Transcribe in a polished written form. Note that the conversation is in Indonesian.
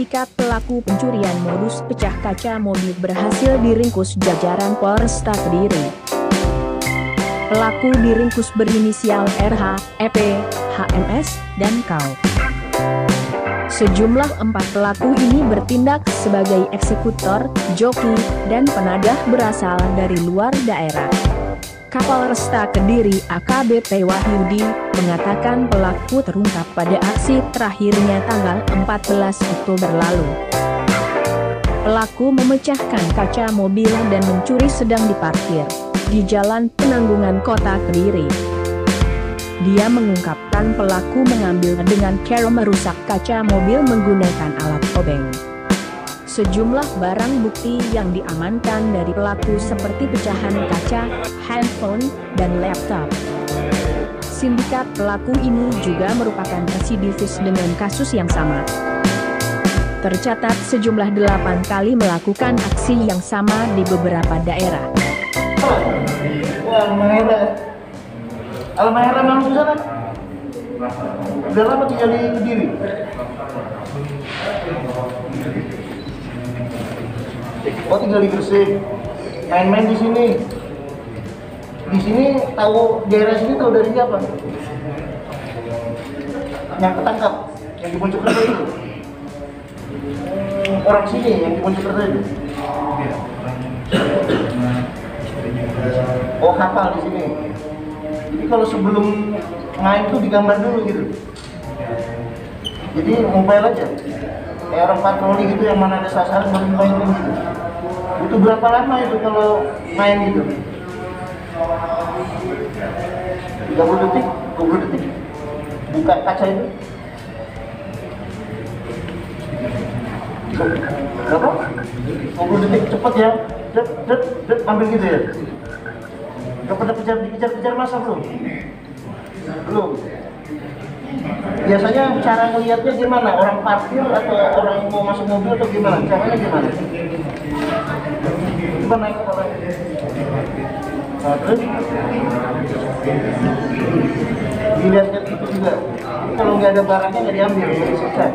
sindikat pelaku pencurian modus pecah kaca mobil berhasil diringkus jajaran Polresta Kediri. Pelaku diringkus berinisial RH, EP, HMS, dan KAU. Sejumlah 4 pelaku ini bertindak sebagai eksekutor, joki, dan penadah berasal dari luar daerah. Kapolresta Kediri AKBP Wahyudi mengatakan pelaku terungkap pada aksi terakhirnya tanggal 14 Oktober lalu. Pelaku memecahkan kaca mobil dan mencuri sedang diparkir di Jalan Penanggungan Kota Kediri. Dia mengungkapkan pelaku mengambil dengan cara merusak kaca mobil menggunakan alat obeng. Sejumlah barang bukti yang diamankan dari pelaku seperti pecahan kaca, handphone, dan laptop. Sindikat pelaku ini juga merupakan residivis dengan kasus yang sama. Tercatat sejumlah 8 kali melakukan aksi yang sama di beberapa daerah. Almarhum memang susah kan? Udah lama tinggal di Kediri. Oh, tinggal di Gresik, main-main di sini. Di sini tahu daerah sini tahu dari siapa? Yang ketangkap, yang di Polresta itu. Orang sini yang di Polresta itu. Oh, kapal di sini. Jadi kalau sebelum main tuh digambar dulu gitu. Jadi mobile aja. Kayak orang patroli gitu yang mana ada sasaran baru main gitu. Itu berapa lama itu kalau main gitu? 30 detik, 20 detik. Buka kaca itu. Berapa? 20 detik cepet ya. Dep, dep, dep, ambil gitu ya. Gak pernah dikejar-kejar masa belum? Belum. Biasanya cara ngeliatnya gimana? Orang parkir atau orang mau masuk mobil atau gimana? Caranya gimana? Coba naik ke bawah. Terus? Dilihat-lihat itu juga. Kalau nggak ada barangnya nggak diambil, nggak disiksa.